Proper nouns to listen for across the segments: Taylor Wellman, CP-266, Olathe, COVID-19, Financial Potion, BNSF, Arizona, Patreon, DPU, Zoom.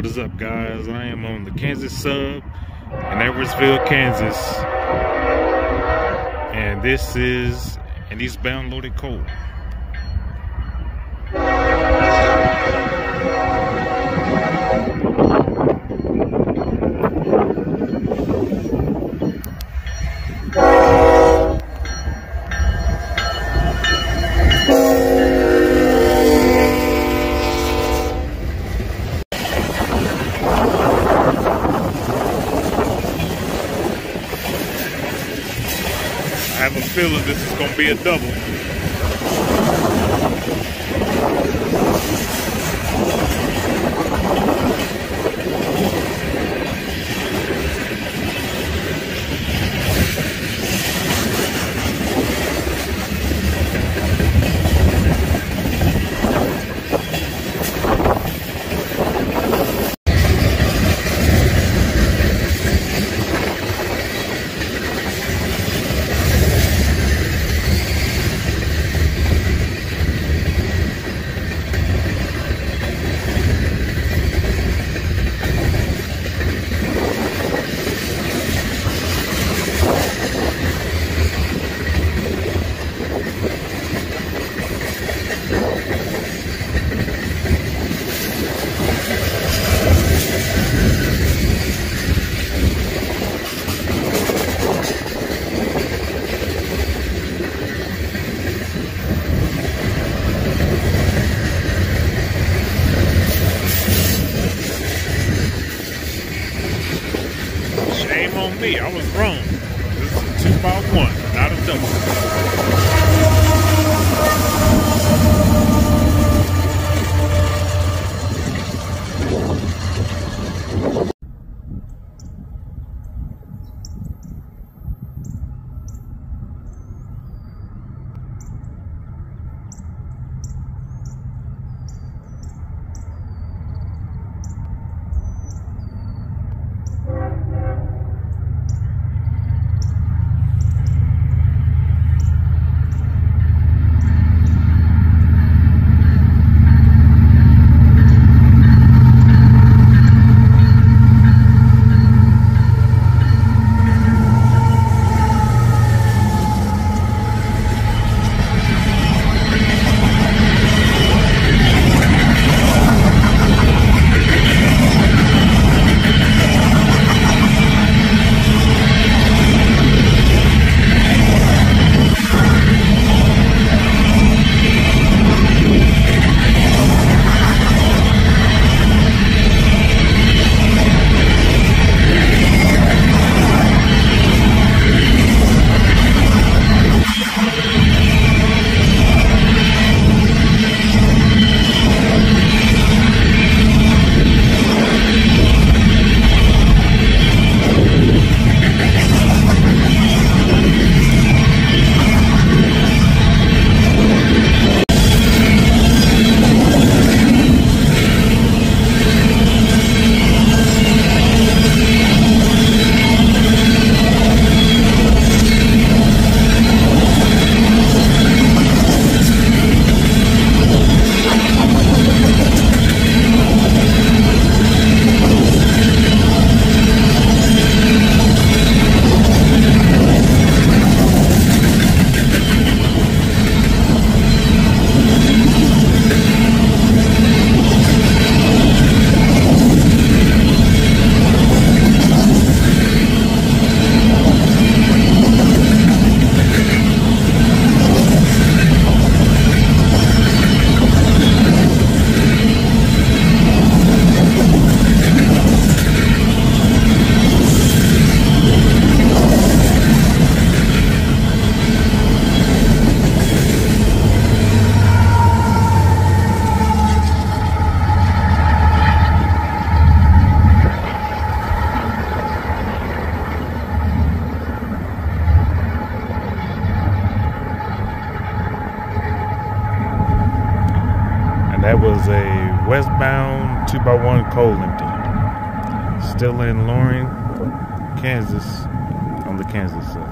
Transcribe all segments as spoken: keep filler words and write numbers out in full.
What is up, guys? I am on the Kansas sub in Edwardsville, Kansas, and this is an eastbound loaded Colt. I have a feeling this is going to be a double. Me, I was wrong. This is two by one, not a double. That was a westbound two by one coal empty. Still in Loring, Kansas, on the Kansas side.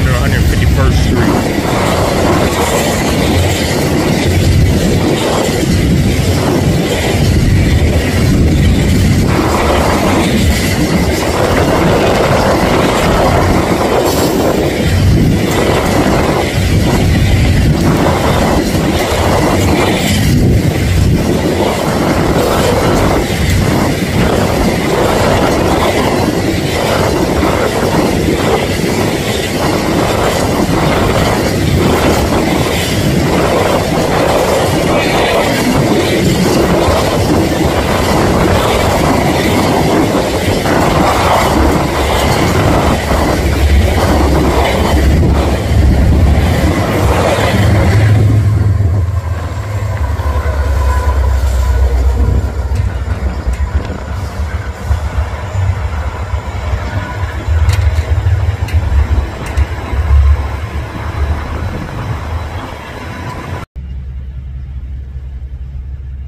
under hundred fifty-first Street.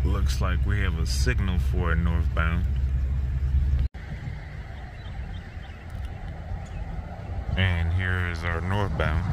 Looks like we have a signal for it northbound, and here is our northbound.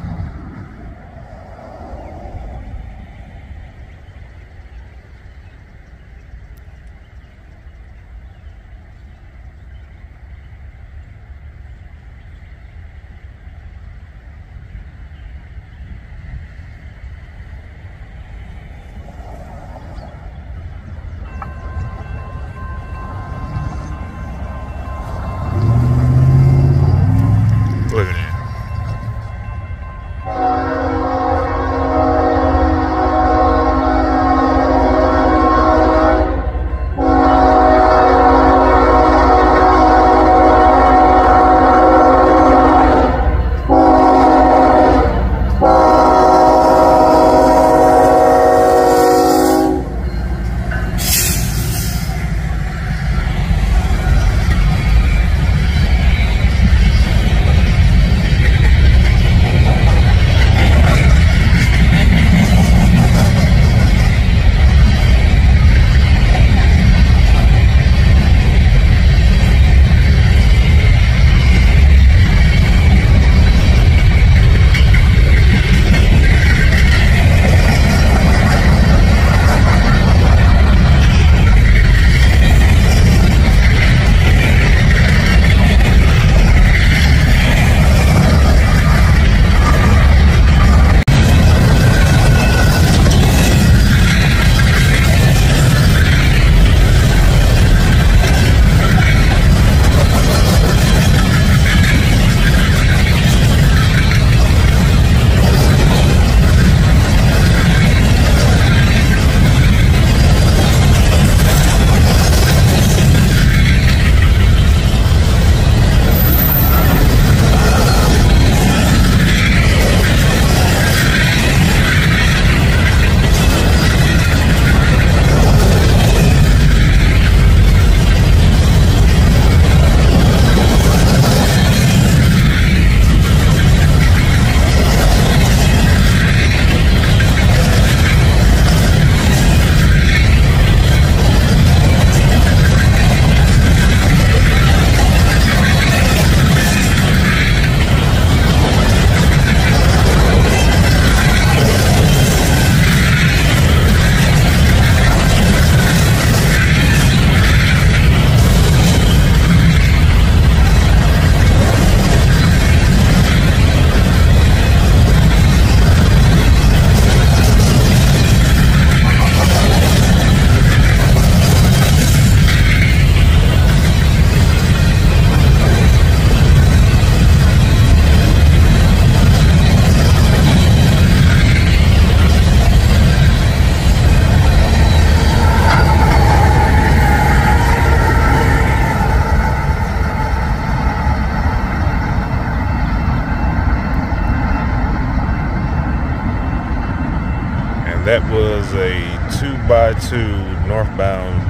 That was a two by two northbound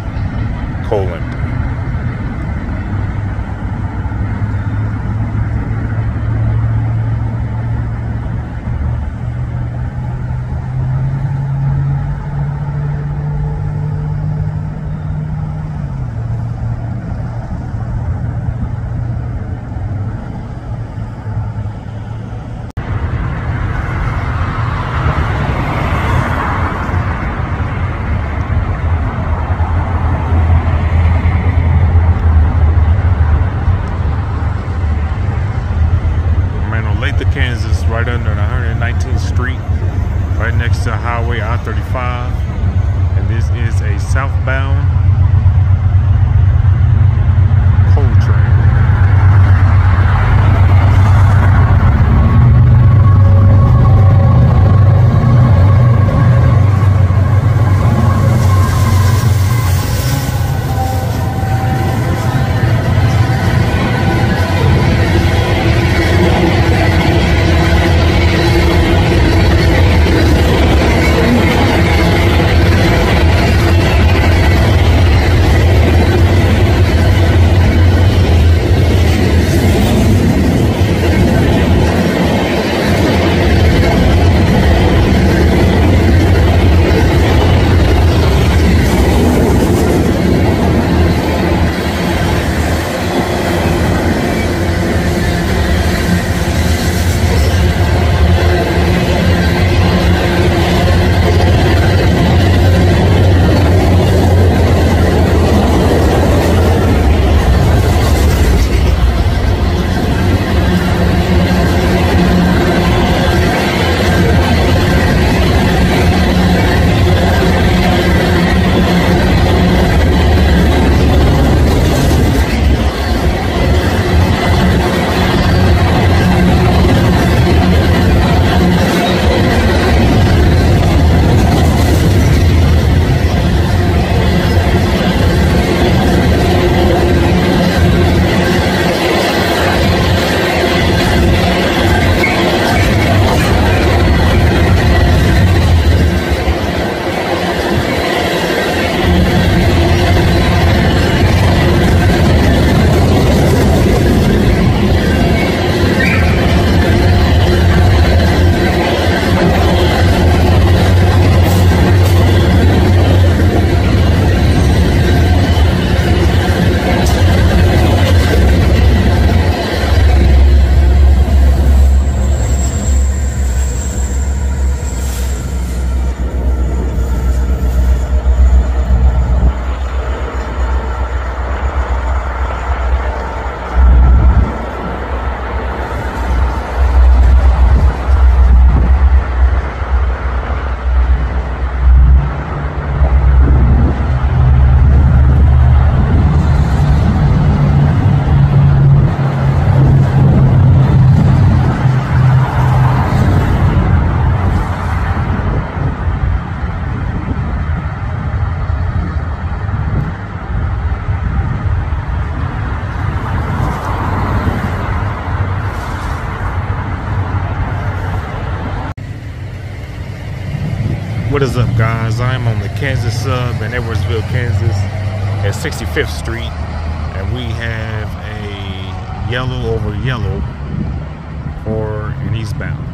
colon. Olathe, Kansas, right under the one hundred nineteenth Street, right next to Highway I thirty-five. And this is a southbound coal train. What is up, guys? I am on the Kansas Sub in Edwardsville, Kansas at sixty-fifth Street, and we have a yellow over yellow for an eastbound.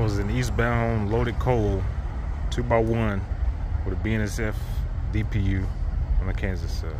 was an eastbound loaded coal two by one with a B N S F D P U on the Kansas side.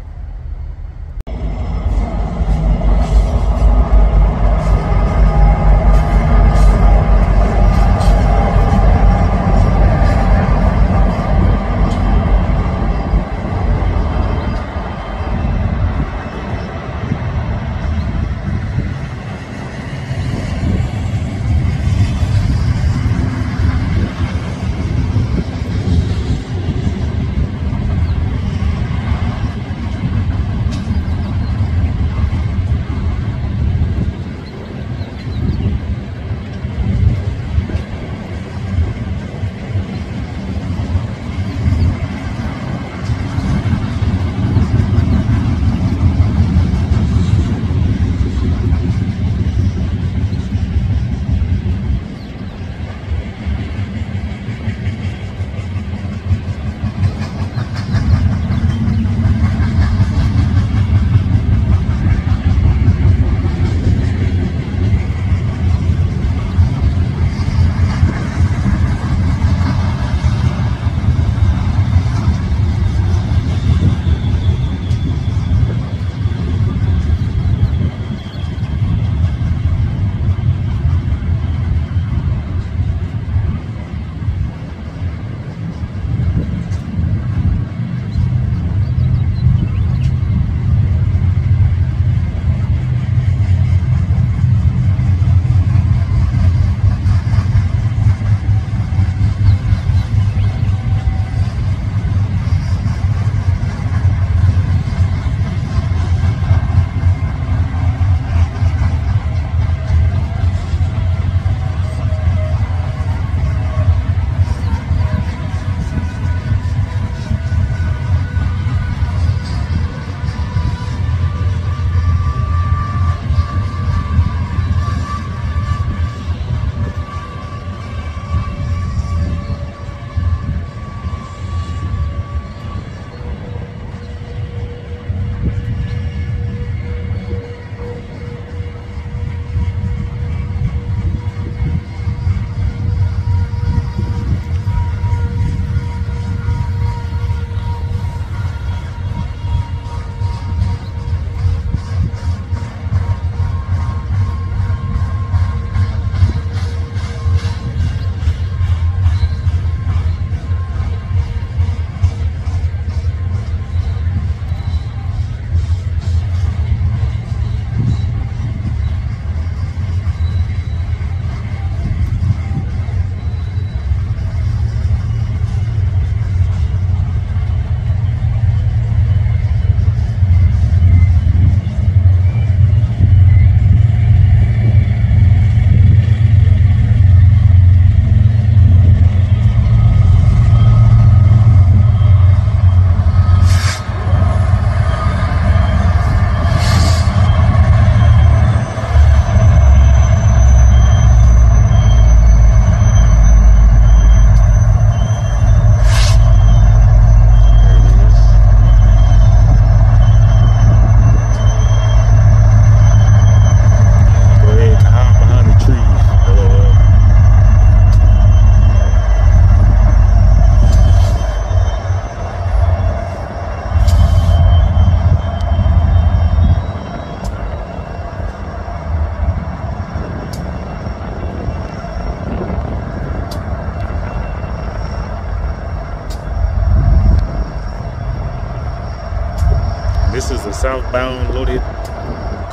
This is a southbound loaded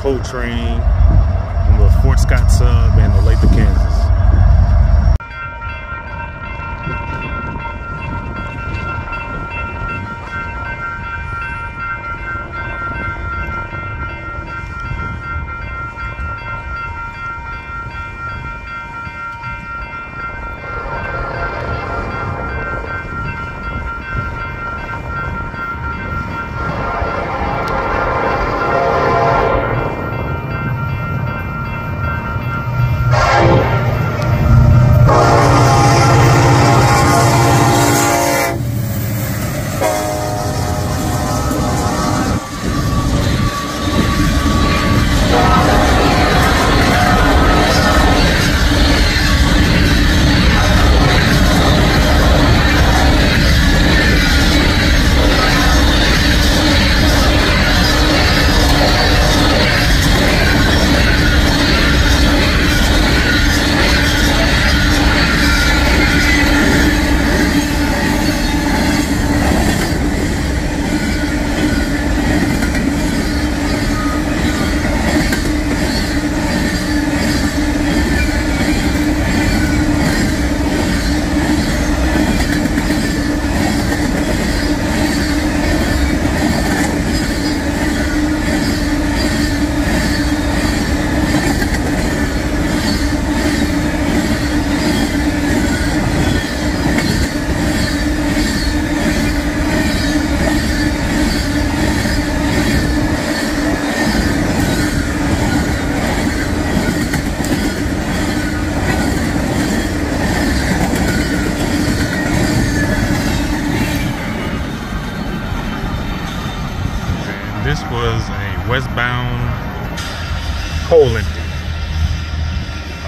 coal train on the Fort Scott sub and the Lathrop, Kansas. This was a westbound coal empty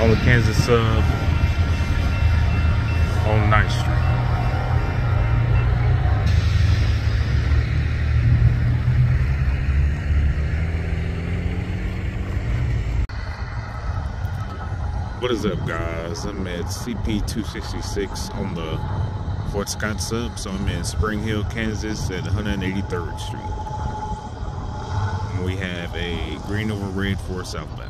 on the Kansas sub on ninth Street. What is up, guys? I'm at C P two sixty-six on the Fort Scott sub, so I'm in Spring Hill, Kansas at one eighty-third Street. And we have a green over red for southbound.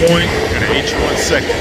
Point at each one second.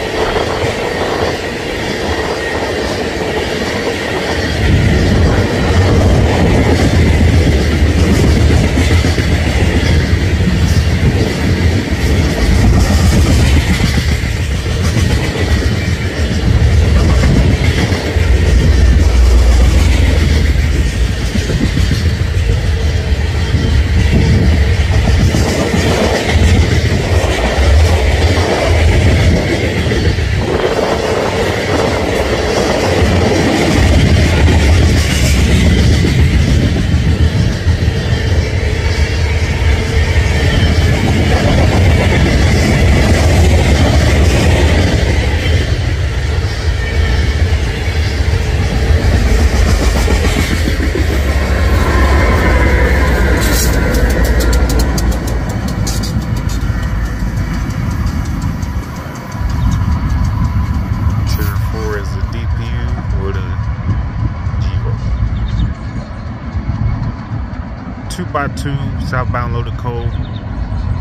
two by two, southbound loaded coal,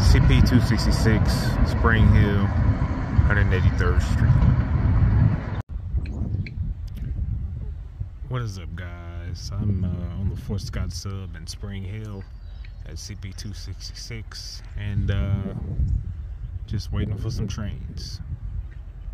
C P two sixty-six, Spring Hill, one eighty-third Street. What is up, guys? I'm uh, on the Fort Scott sub in Spring Hill at C P two sixty-six, and uh, just waiting for some trains.